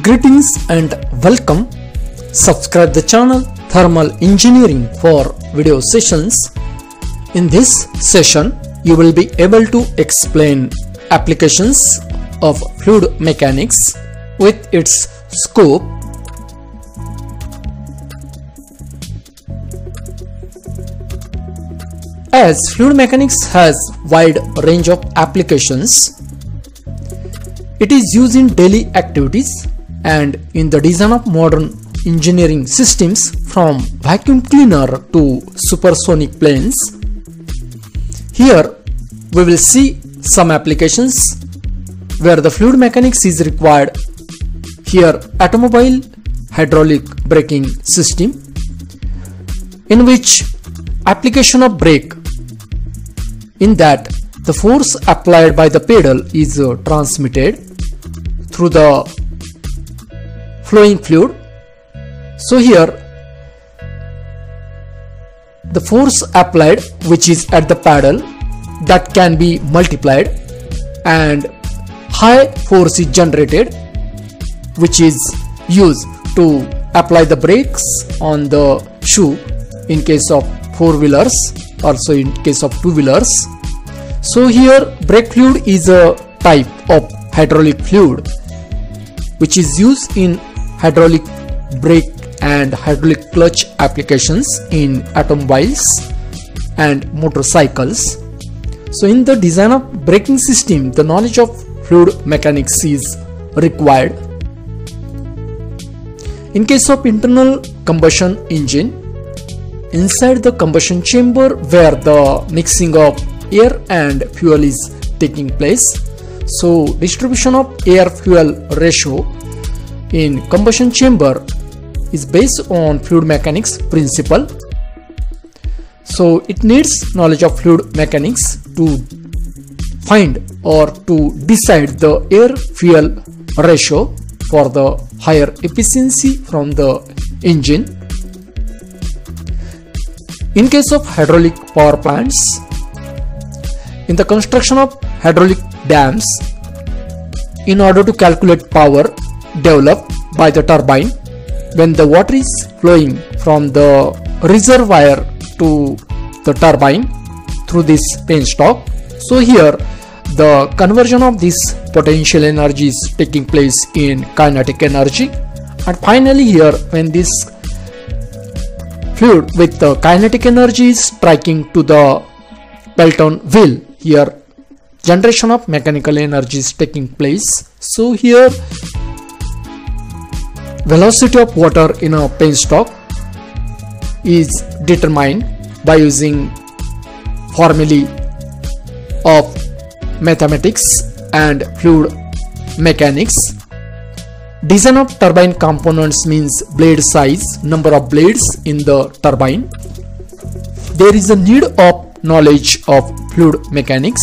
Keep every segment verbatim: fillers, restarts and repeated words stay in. Greetings and welcome. Subscribe the channel Thermal Engineering for video sessions. In this session, you will be able to explain applications of fluid mechanics with its scope. As fluid mechanics has wide range of applications, it is used in daily activities and in the design of modern engineering systems, from vacuum cleaner to supersonic planes. Here we will see some applications where the fluid mechanics is required. Here, automobile hydraulic braking system, in which application of brake, in that the force applied by the pedal is uh, transmitted through the flowing fluid. So here the force applied, which is at the pedal, that can be multiplied and high force is generated, which is used to apply the brakes on the shoe in case of four-wheelers, also in case of two-wheelers. So here brake fluid is a type of hydraulic fluid which is used in hydraulic brake and hydraulic clutch applications in automobiles and motorcycles. So in the design of braking system, the knowledge of fluid mechanics is required. In case of internal combustion engine, inside the combustion chamber where the mixing of air and fuel is taking place, so distribution of air fuel ratio in combustion chamber is based on fluid mechanics principle. So it needs knowledge of fluid mechanics to find or to decide the air fuel ratio for the higher efficiency from the engine. In case of hydraulic power plants, in the construction of hydraulic dams, in order to calculate power developed by the turbine when the water is flowing from the reservoir to the turbine through this penstock. So here the conversion of this potential energy is taking place in kinetic energy, and finally here when this fluid with the kinetic energy is striking to the Pelton wheel, here generation of mechanical energy is taking place. So here velocity of water in a penstock is determined by using formulae of mathematics and fluid mechanics. Design of turbine components means blade size, number of blades in the turbine. There is a need of knowledge of fluid mechanics.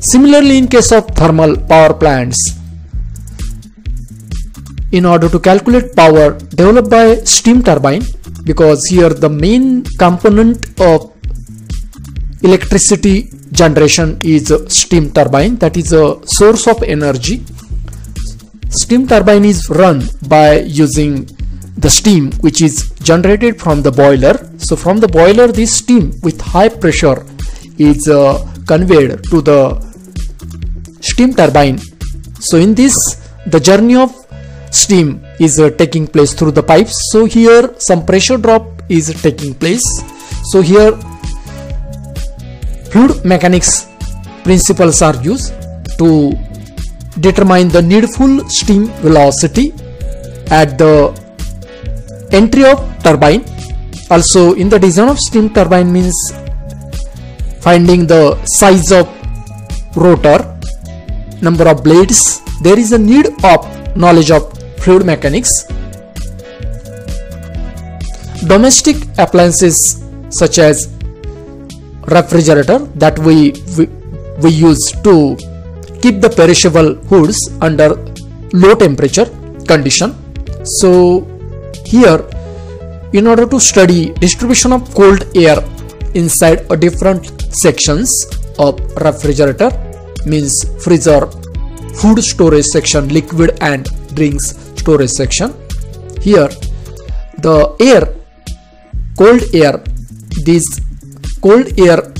Similarly, in case of thermal power plants, in order to calculate power developed by steam turbine, because here the main component of electricity generation is a steam turbine, that is a source of energy. Steam turbine is run by using the steam which is generated from the boiler. So from the boiler this steam with high pressure is uh, conveyed to the steam turbine. So in this the journey of steam is uh, taking place through the pipes. So here some pressure drop is taking place. So here fluid mechanics principles are used to determine the needful steam velocity at the entry of turbine. Also in the design of steam turbine means finding the size of rotor, number of blades. There is a need of knowledge of fluid mechanics. Domestic appliances such as refrigerator that we, we we use to keep the perishable foods under low temperature condition. So here in order to study distribution of cold air inside a different sections of refrigerator means freezer food storage section, liquid and drinks storage section. Here the air, cold air, this cold air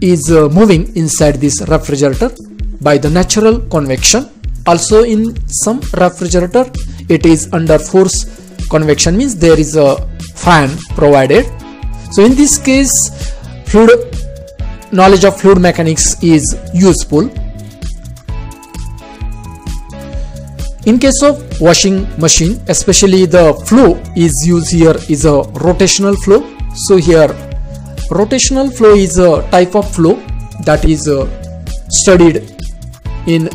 is uh, moving inside this refrigerator by the natural convection. Also in some refrigerator it is under force convection, means there is a fan provided. So in this case fluid knowledge of fluid mechanics is useful. In case of washing machine, especially the flow is used here is a rotational flow. So here rotational flow is a type of flow that is uh, studied in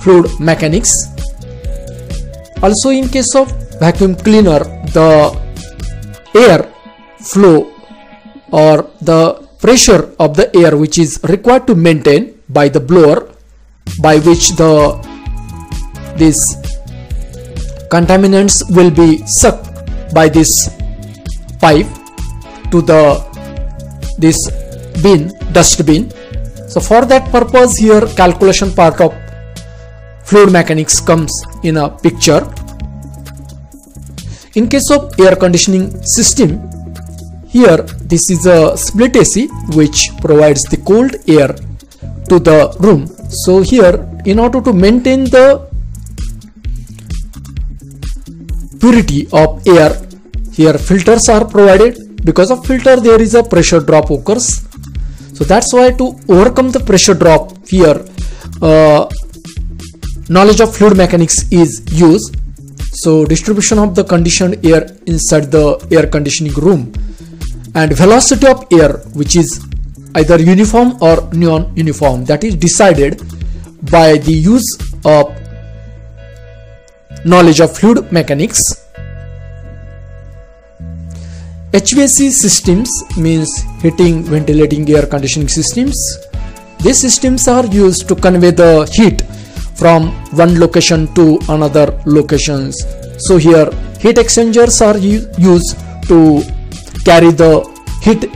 fluid mechanics. Also in case of vacuum cleaner, the air flow or the pressure of the air which is required to maintain by the blower, by which the these contaminants will be sucked by this pipe to the this bin, dust bin. So for that purpose here calculation part of fluid mechanics comes in a picture. In case of air conditioning system, here this is a split A C which provides the cold air to the room. So here in order to maintain the purity of air, here filters are provided. Because of filter there is a pressure drop occurs. So that's why to overcome the pressure drop here uh, knowledge of fluid mechanics is used. So distribution of the conditioned air inside the air conditioning room and velocity of air which is either uniform or non-uniform, that is decided by the use of knowledge of fluid mechanics. H V A C systems means heating, ventilating, air conditioning systems. These systems are used to convey the heat from one location to another locations. So here heat exchangers are used to carry the heat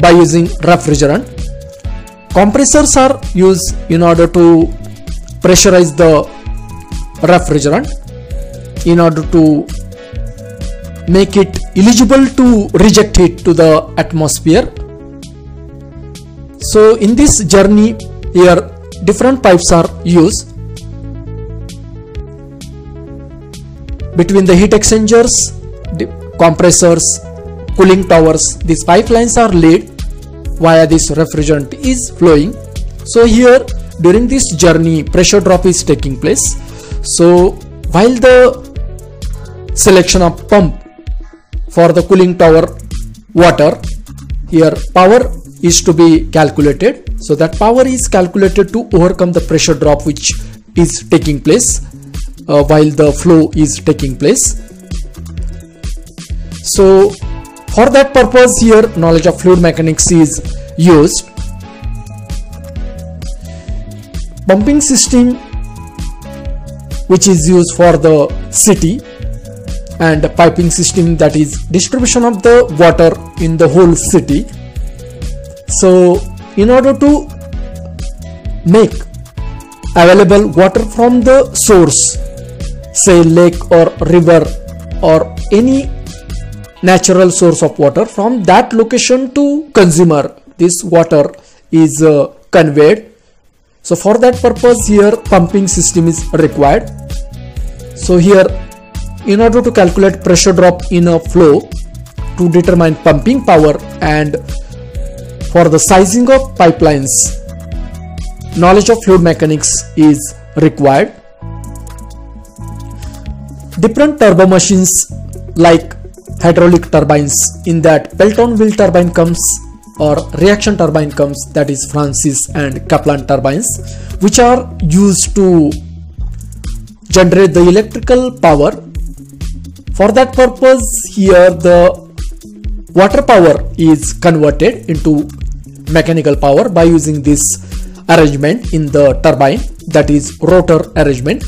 by using refrigerant. Compressors are used in order to pressurize the refrigerant in order to make it eligible to reject heat to the atmosphere. So in this journey here different pipes are used between the heat exchangers, compressors, cooling towers. These pipelines are laid via this refrigerant is flowing. So here during this journey pressure drop is taking place. So while the selection of pump for the cooling tower water, here power is to be calculated. So that power is calculated to overcome the pressure drop which is taking place uh, while the flow is taking place. So for that purpose here knowledge of fluid mechanics is used. Pumping system which is used for the city and piping system, that is distribution of the water in the whole city. So in order to make available water from the source, say lake or river or any natural source of water, from that location to consumer this water is uh, conveyed. So for that purpose here pumping system is required. So here in order to calculate pressure drop in a flow to determine pumping power and for the sizing of pipelines, knowledge of fluid mechanics is required. Different turbo machines like hydraulic turbines, in that Pelton wheel turbine comes or reaction turbine comes, that is Francis and Kaplan turbines, which are used to generate the electrical power. For that purpose here the water power is converted into mechanical power by using this arrangement in the turbine, that is rotor arrangement.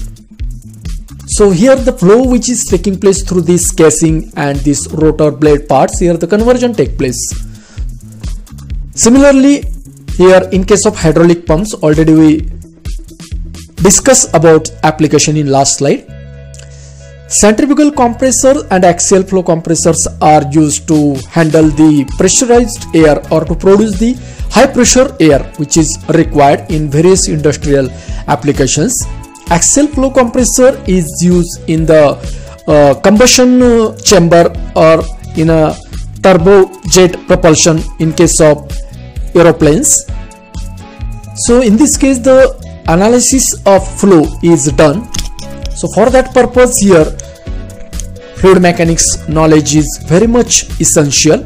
So here the flow which is taking place through this casing and this rotor blade parts, here the conversion take place. Similarly here in case of hydraulic pumps, already we discuss about application in last slide. Centrifugal compressor and axial flow compressors are used to handle the pressurized air or to produce the high pressure air which is required in various industrial applications. Axial flow compressor is used in the uh, combustion uh, chamber or in a turbojet propulsion in case of aeroplanes. So in this case the analysis of flow is done. So for that purpose here fluid mechanics knowledge is very much essential.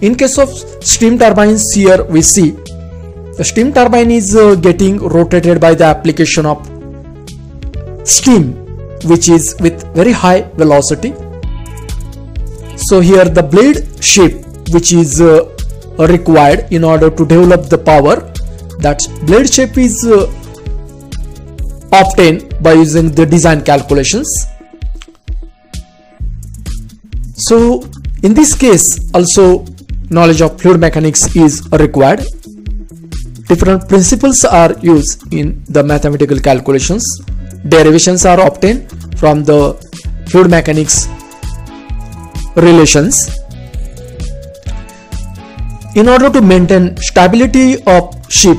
In case of steam turbines, here we see the steam turbine is uh, getting rotated by the application of steam which is with very high velocity. So here the blade shape which is uh, required in order to develop the power, that blade shape is uh, obtained by using the design calculations. So in this case also knowledge of fluid mechanics is required. Different principles are used in the mathematical calculations. Derivations are obtained from the fluid mechanics relations. In order to maintain stability of ship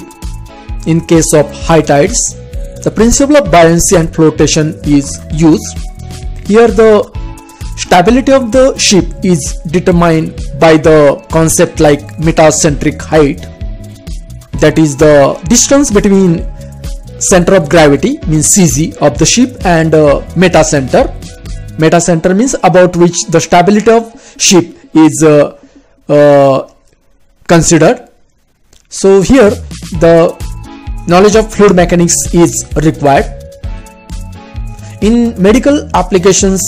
in case of high tides, the principle of buoyancy and flotation is used. Here the stability of the ship is determined by the concept like metacentric height, that is the distance between center of gravity means C G of the ship and uh, metacenter. Metacenter means about which the stability of ship is uh, uh, considered. So here the knowledge of fluid mechanics is required. In medical applications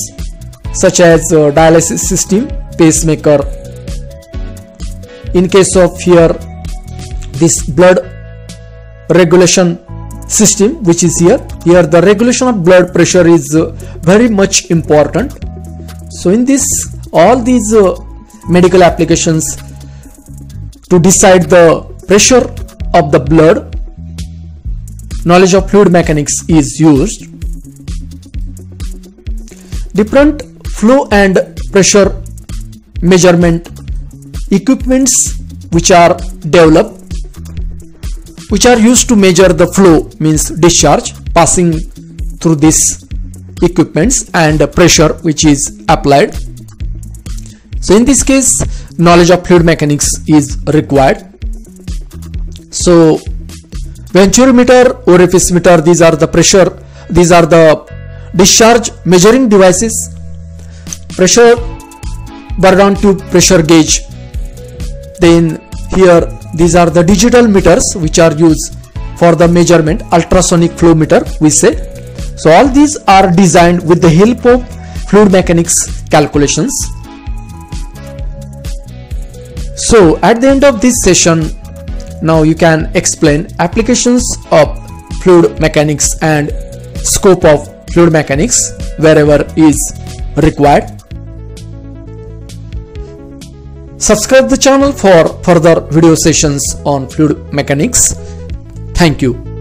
such as uh, dialysis system, pacemaker, in case of here this blood regulation system which is here, here the regulation of blood pressure is uh, very much important. So in this all these uh, medical applications to decide the pressure of the blood, knowledge of fluid mechanics is used. Different flow and pressure measurement equipments which are developed, which are used to measure the flow means discharge passing through this equipments and pressure which is applied. So in this case knowledge of fluid mechanics is required. So venturimeter, orifice meter, these are the pressure, these are the discharge measuring devices. Pressure Burdown tube pressure gauge. Then here these are the digital meters which are used for the measurement, ultrasonic flow meter we say. So all these are designed with the help of fluid mechanics calculations. So at the end of this session, now you can explain applications of fluid mechanics and scope of fluid mechanics wherever is required. Subscribe the channel for further video sessions on fluid mechanics. Thank you.